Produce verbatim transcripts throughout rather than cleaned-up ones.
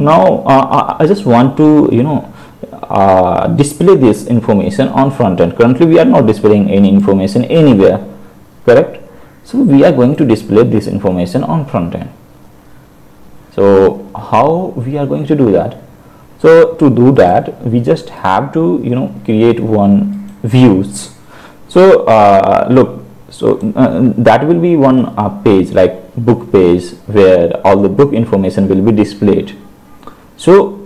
now uh, I just want to, you know, uh, display this information on front end. Currently we are not displaying any information anywhere, correct? So we are going to display this information on front end. So how we are going to do that? So to do that, we just have to, you know, create one views. So uh, look, so uh, that will be one uh, page, like book page, where all the book information will be displayed. So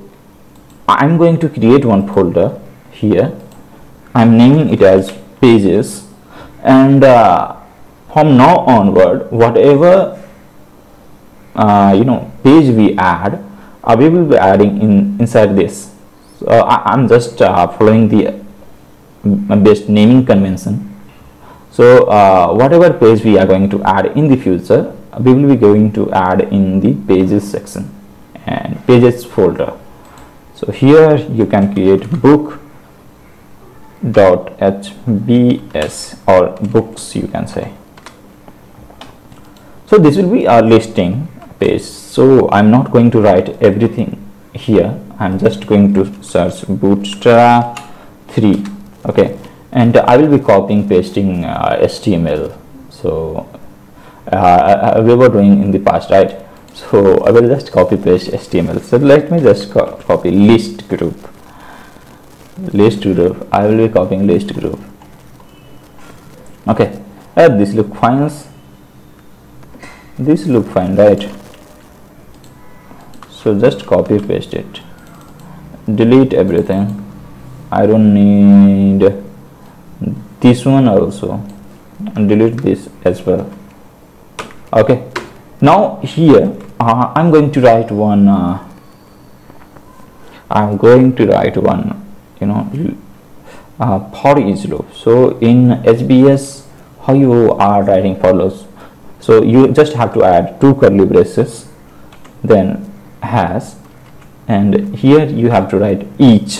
I'm going to create one folder here. I'm naming it as pages, and uh, from now onward, whatever uh, you know page we add, Uh, we will be adding in inside this. So, uh, I, I'm just uh, following the uh, best naming convention. So uh, whatever page we are going to add in the future, we will be going to add in the pages section and pages folder. So here you can create book dot H B S, or books you can say. So this will be our listing page. So I'm not going to write everything here. I'm just going to search Bootstrap three, okay, and I will be copying pasting uh, H T M L. So uh, we were doing in the past, right? So I will just copy paste H T M L. So let me just co copy list group, list group. I will be copying list group. Okay, uh, this look fine. This look fine, right? So just copy paste it, delete everything. I don't need this one also, and delete this as well. Okay, now here uh, I'm going to write one. Uh, I'm going to write one. You know, uh, for each loop. So in H B S, how you are writing for loops? So you just have to add two curly braces, then hash, and here you have to write each,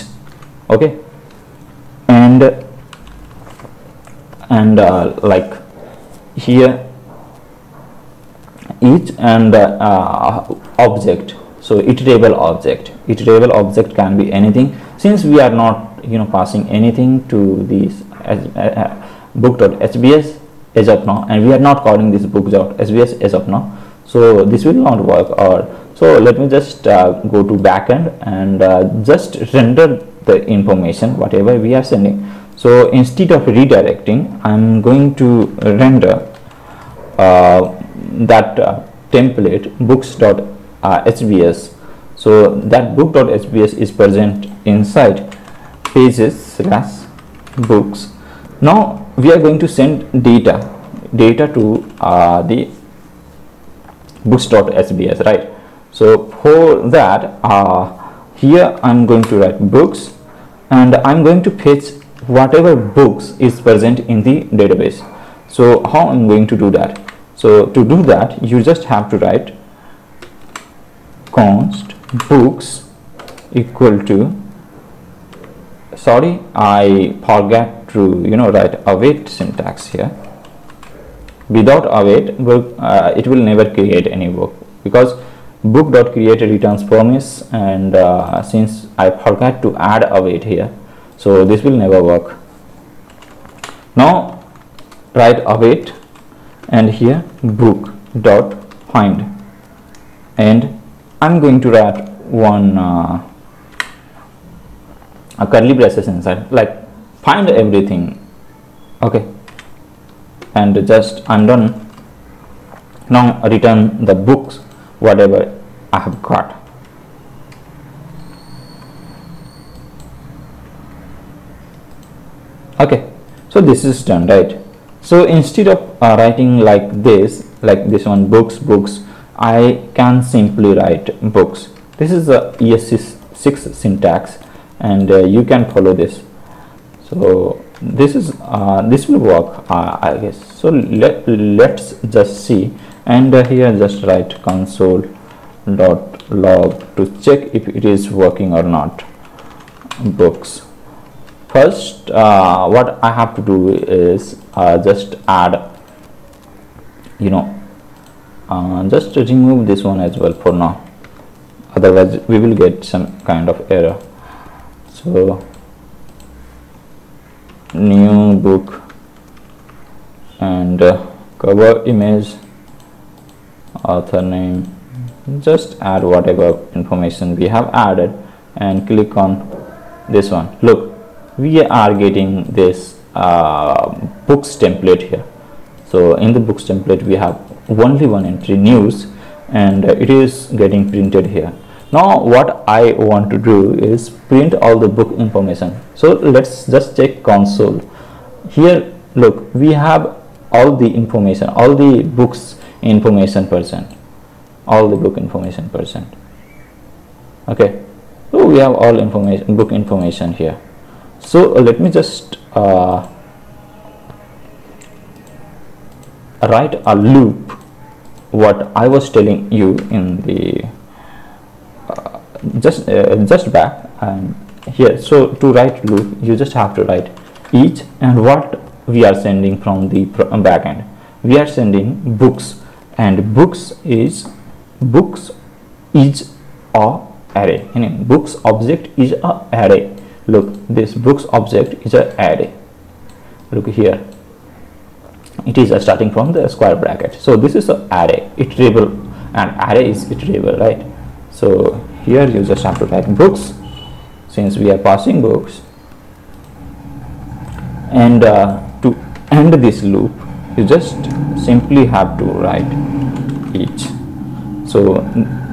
okay, and and uh, like here each, and uh, uh, object. So iterable object, iterable object can be anything. Since we are not, you know, passing anything to this uh, uh, book.hbs as of now, and we are not calling this book.hbs as of now, so this will not work. Or so let me just uh, go to backend and uh, just render the information whatever we are sending. So instead of redirecting, I'm going to render uh, that uh, template books.hbs. So that book.hbs is present inside pages slash books. Now we are going to send data data to uh, the books.hbs, right? So for that, uh, here I'm going to write books, and I'm going to fetch whatever books is present in the database. So how I'm going to do that? So to do that, you just have to write const books equal to, sorry, I forgot to, you know, write await syntax here. Without await, book, uh, it will never create any book, because book.create returns promise, and uh, since I forgot to add await here, so this will never work. Now write await, and here book.find, and I'm going to write one uh, a curly braces inside, like find everything, okay, and just I'm done. Now return the books whatever I have got. Okay, so this is done, right? So instead of uh, writing like this, like this one, books books, I can simply write books. This is the E S six syntax, and uh, you can follow this. So this is uh, this will work, uh, I guess. So let let's just see, and uh, here just write console dot log to check if it is working or not. Books. First, uh, what I have to do is uh, just add, you know, uh, just remove this one as well for now. otherwise we will get some kind of error. So new book and uh, cover image, author name, just add whatever information we have added and click on this one. Look, we are getting this uh, books template here. So in the books template we have only one entry, news, and uh, it is getting printed here. Now what I want to do is print all the book information. So let's just check console. Here look, we have all the information, all the books information percent, all the book information percent. Okay, so we have all information, book information here. So uh, let me just uh, write a loop, what I was telling you in the uh, just uh, just back and here. So to write loop, you just have to write each, and what we are sending from the backend, we are sending books, and books is books is a array. You know, books object is a array. Look, this books object is a array. Look here, it is uh, starting from the square bracket. So this is an array, iterable, and array is iterable, right? So here you just have to type books, since we are passing books, and uh, to end this loop you just simply have to write each. So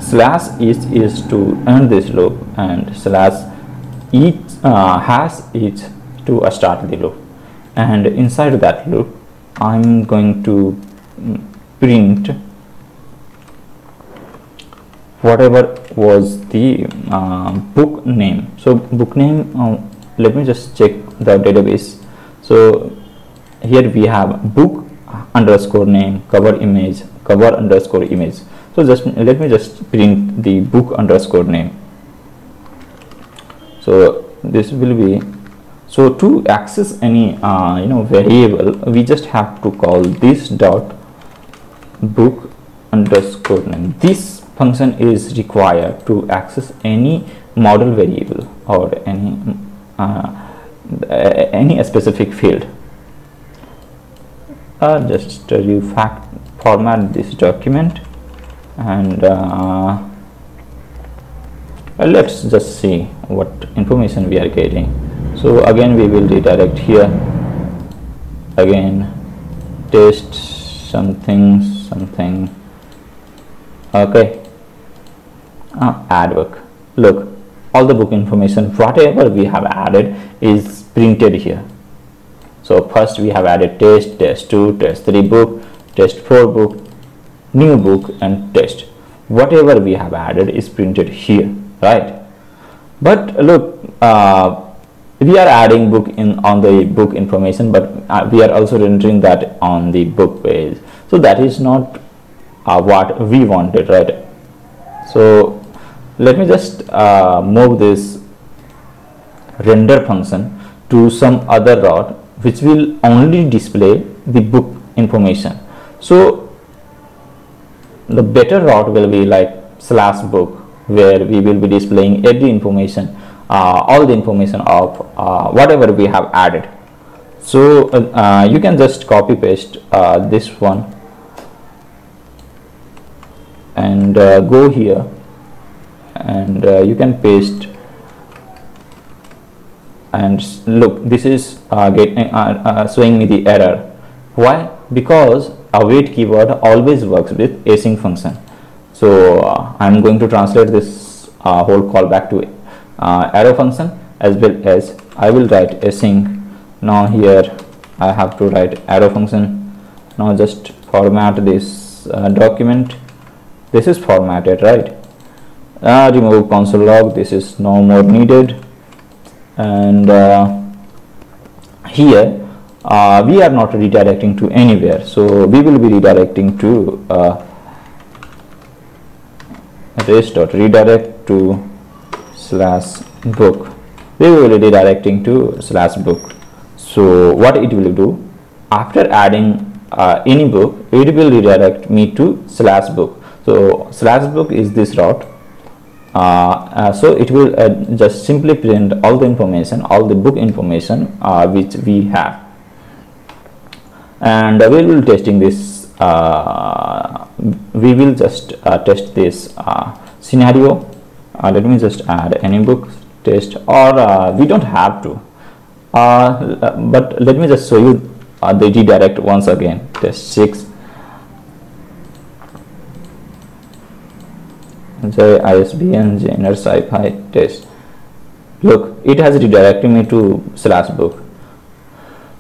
slash each is to end this loop, and slash each uh, has each to uh, start the loop, and inside that loop I'm going to print whatever was the uh, book name. So book name, uh, let me just check the database. So here we have book underscore name, cover image, cover underscore image. So just let me just print the book underscore name. So this will be, so to access any uh, you know variable, we just have to call this dot book underscore name. This function is required to access any model variable or any uh, any specific field. Uh, just uh, you fact format this document, and uh, let's just see what information we are getting. So again we will redirect here, again test something something. Okay, uh, add book. Look, all the book information whatever we have added is printed here. So first we have added test, test two, test three book, test four book, new book, and test. Whatever we have added is printed here, right? But look, uh, we are adding book in on the book information, but uh, we are also rendering that on the book page. So that is not uh, what we wanted, right? So let me just uh, move this render function to some other route, which will only display the book information. So the better route will be like slash book, where we will be displaying every information, uh, all the information of uh, whatever we have added. So uh, uh, you can just copy paste uh, this one and uh, go here, and uh, you can paste, and look, this is uh, get, uh, uh, showing me the error. Why? Because await keyword always works with async function. So uh, I'm going to translate this uh, whole callback to uh, arrow function, as well as I will write async. Now here I have to write arrow function. Now just format this uh, document. This is formatted, right? Uh, remove console log, this is no more needed. And uh, here uh, we are not redirecting to anywhere, so we will be redirecting to uh, this dot redirect to slash book. We will be redirecting to slash book. So what it will do, after adding uh, any book, it will redirect me to slash book. So slash book is this route, uh, uh, so it will uh, just simply print all the information, all the book information uh, which we have, and we will testing this uh, we will just uh, test this uh, scenario. Uh, let me just add any book test, or uh, we don't have to, uh, but let me just show you uh, the redirect once again. Test six, the I S B N genre sci-fi test. Look, it has redirected me to slash book.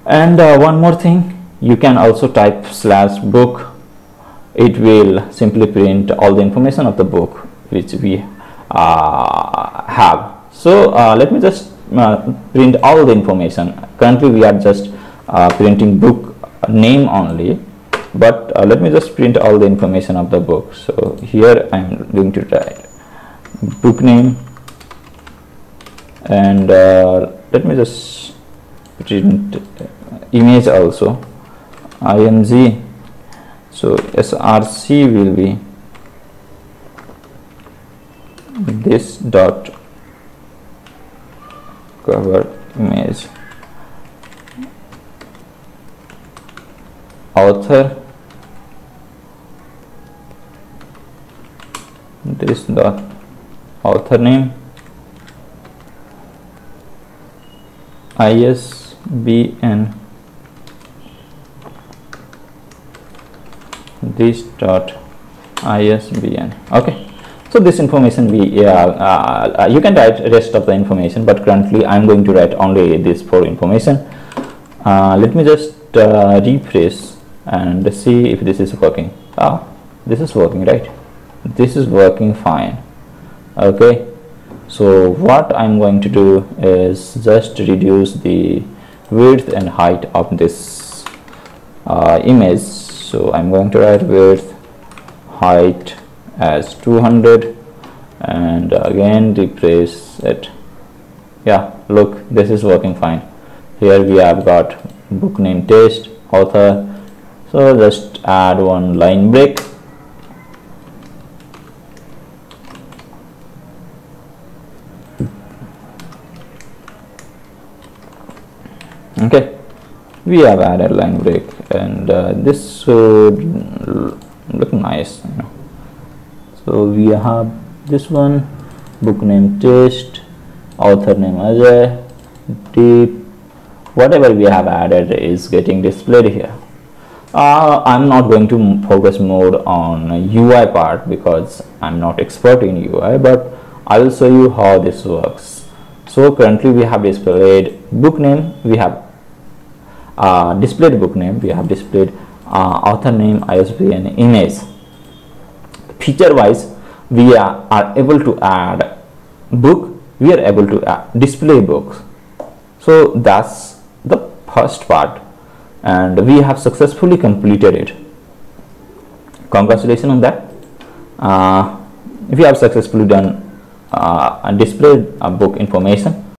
And uh, one more thing, you can also type slash book. It will simply print all the information of the book which we uh, have. So uh, let me just uh, print all the information. Currently we are just uh, printing book name only, but uh, let me just print all the information of the book. So here I am going to type book name, and uh, let me just print image also, img. So src will be this dot cover image, author this dot author name, I S B N this dot I S B N. okay, so this information we uh, uh, you can write rest of the information, but currently I'm going to write only this for information. Uh, let me just uh, refresh and see if this is working. Ah, this is working, right? This is working fine. Okay, so what I'm going to do is just reduce the width and height of this uh, image. So I'm going to write width height as two hundred, and again replace it. Yeah, look, this is working fine. Here we have got book name, test, author. So just add one line break. Okay, we have added line break, and uh, this should look nice, you know. So we have this one, book name, test, author name Ajay, deep, whatever we have added is getting displayed here. Uh, I'm not going to focus more on U I part because I'm not expert in U I, but I will show you how this works. So currently we have displayed book name, we have uh, displayed book name, we have displayed uh, author name, I S B N, image. Feature wise, we are, are able to add book, we are able to add display books. So that's the first part, and we have successfully completed it. Congratulations on that. Uh, we have successfully done uh, and displayed uh, book information.